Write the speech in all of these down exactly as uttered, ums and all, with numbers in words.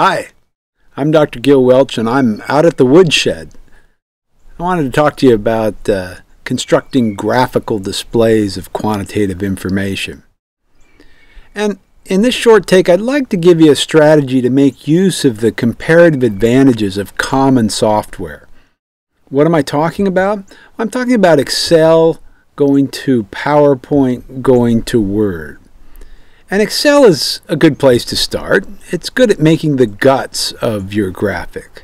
Hi, I'm Doctor Gil Welch, and I'm out at the woodshed. I wanted to talk to you about uh, constructing graphical displays of quantitative information. And in this short take, I'd like to give you a strategy to make use of the comparative advantages of common software. What am I talking about? I'm talking about Excel, going to PowerPoint, going to Word. And Excel is a good place to start. It's good at making the guts of your graphic.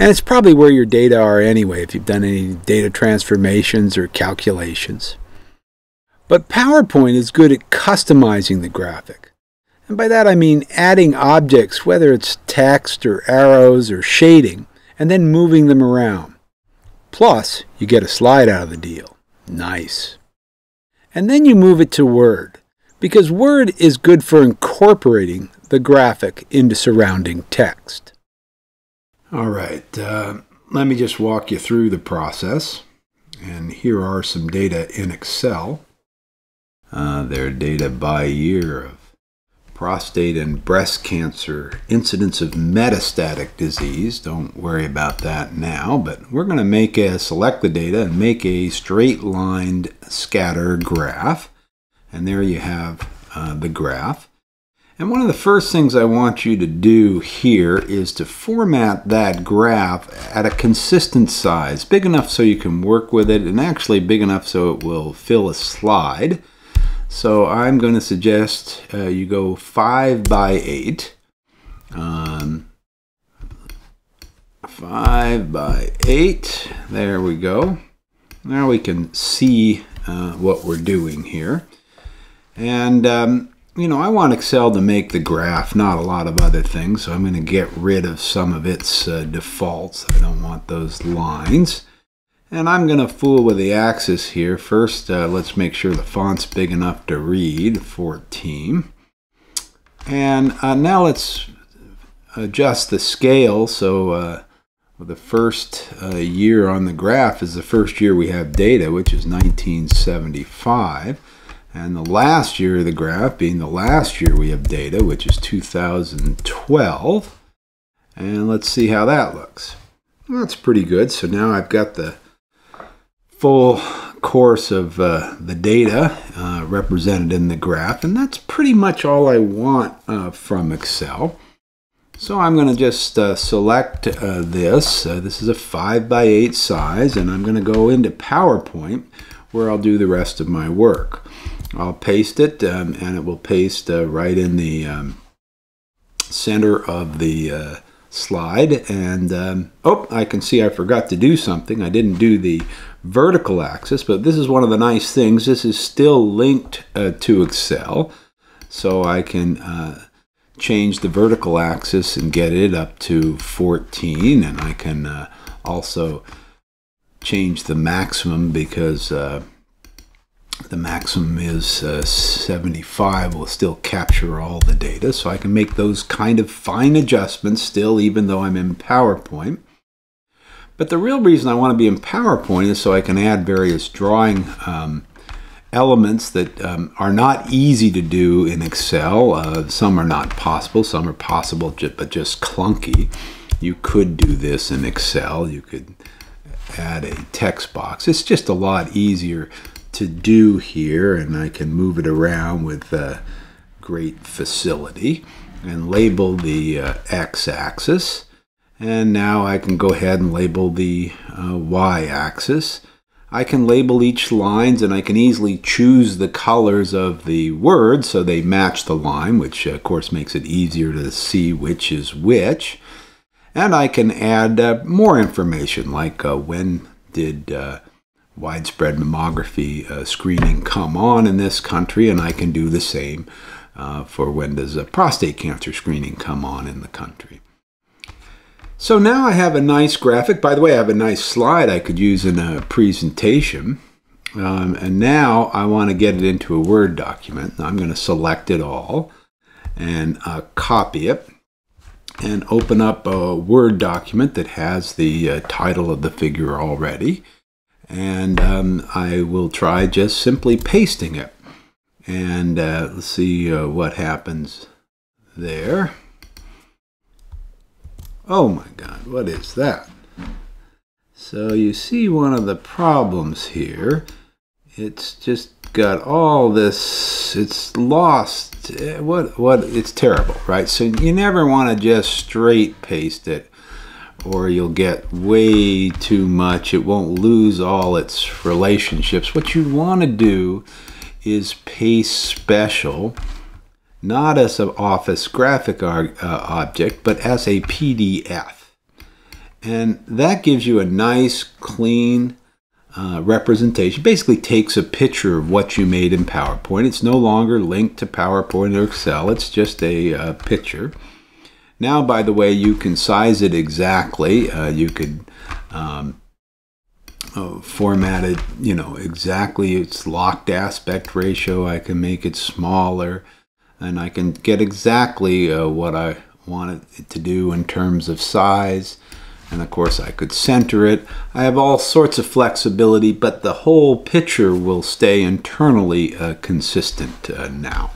And it's probably where your data are anyway, if you've done any data transformations or calculations. But PowerPoint is good at customizing the graphic. And by that I mean adding objects, whether it's text or arrows or shading, and then moving them around. Plus, you get a slide out of the deal. Nice. And then you move it to Word, because Word is good for incorporating the graphic into surrounding text. All right, uh, let me just walk you through the process. And here are some data in Excel. Uh, they're data by year of prostate and breast cancer, incidence of metastatic disease. Don't worry about that now, but we're going to make a, select the data and make a straight-lined scatter graph. And there you have uh, the graph. And one of the first things I want you to do here is to format that graph at a consistent size, big enough so you can work with it, and actually big enough so it will fill a slide. So I'm going to suggest uh, you go five by eight. Um, five by eight. There we go. Now we can see uh, what we're doing here. And, um, you know, I want Excel to make the graph, not a lot of other things. So I'm going to get rid of some of its uh, defaults. I don't want those lines. And I'm going to fool with the axis here. First, uh, let's make sure the font's big enough to read, fourteen. And uh, now let's adjust the scale. So uh, the first uh, year on the graph is the first year we have data, which is nineteen seventy-five. And the last year of the graph being the last year we have data, which is two thousand twelve. And let's see how that looks. Well, that's pretty good. So now I've got the full course of uh, the data uh, represented in the graph, and that's pretty much all I want uh, from Excel. So I'm going to just uh, select uh, this. Uh, this is a five by eight size, and I'm going to go into PowerPoint where I'll do the rest of my work. I'll paste it, um, and it will paste uh, right in the um, center of the uh, slide. And um, oh, I can see I forgot to do something. I didn't do the vertical axis, but this is one of the nice things. This is still linked uh, to Excel, so I can uh, change the vertical axis and get it up to fourteen, and I can uh, also change the maximum, because uh, the maximum is uh, seventy-five. Will still capture all the data, so I can make those kind of fine adjustments still, even though I'm in PowerPoint. But the real reason I want to be in PowerPoint is so I can add various drawing um, elements that um, are not easy to do in Excel. Uh, some are not possible, some are possible but just clunky. You could do this in Excel. You could add a text box. It's just a lot easier to do here, and I can move it around with uh, great facility and label the uh, x-axis. And now I can go ahead and label the uh, y-axis. I can label each lines, and I can easily choose the colors of the words so they match the line, which of course makes it easier to see which is which. And I can add uh, more information, like uh, when did uh, widespread mammography uh, screening come on in this country, and I can do the same uh, for when does a prostate cancer screening come on in the country. So now I have a nice graphic. By the way, I have a nice slide I could use in a presentation. Um, and now I want to get it into a Word document. I'm going to select it all and uh, copy it and open up a Word document that has the uh, title of the figure already. And um, I will try just simply pasting it. And uh, let's see uh, what happens there. Oh my God, what is that? So you see one of the problems here. It's just got all this, it's lost, what, what, it's terrible, right? So you never want to just straight paste it, or you'll get way too much. It won't lose all its relationships. What you want to do is paste special, not as an Office graphic uh, object, but as a P D F. And that gives you a nice, clean uh, representation. Basically takes a picture of what you made in PowerPoint. It's no longer linked to PowerPoint or Excel. It's just a uh, picture. Now, by the way, you can size it exactly. Uh, you could um, oh, format it, you know, exactly. It's locked aspect ratio. I can make it smaller. And I can get exactly uh, what I want it to do in terms of size. And of course I could center it. I have all sorts of flexibility, but the whole picture will stay internally uh, consistent uh, now.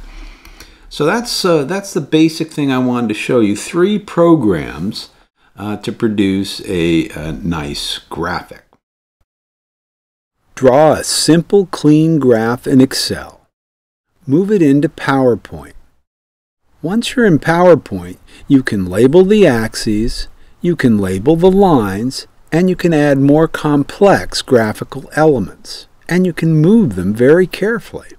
So that's, uh, that's the basic thing I wanted to show you. Three programs uh, to produce a, a nice graphic. Draw a simple, clean graph in Excel. Move it into PowerPoint. Once you're in PowerPoint, you can label the axes, you can label the lines, and you can add more complex graphical elements, and you can move them very carefully.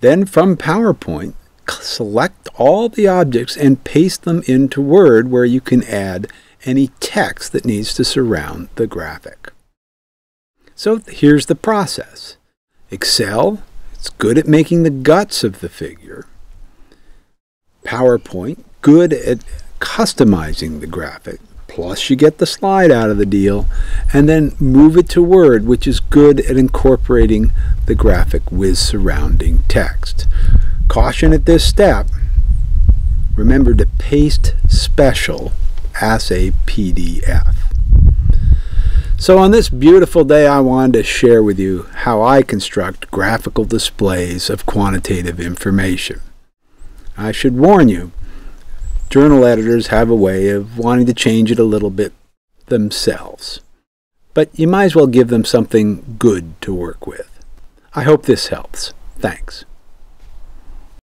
Then from PowerPoint, select all the objects and paste them into Word, where you can add any text that needs to surround the graphic. So here's the process. Excel, it's good at making the guts of the figure. PowerPoint, good at customizing the graphic. Plus you get the slide out of the deal. And then move it to Word, which is good at incorporating the graphic with surrounding text. Caution at this step. Remember to paste special as a P D F. So on this beautiful day, I wanted to share with you how I construct graphical displays of quantitative information. I should warn you, journal editors have a way of wanting to change it a little bit themselves. But you might as well give them something good to work with. I hope this helps. Thanks.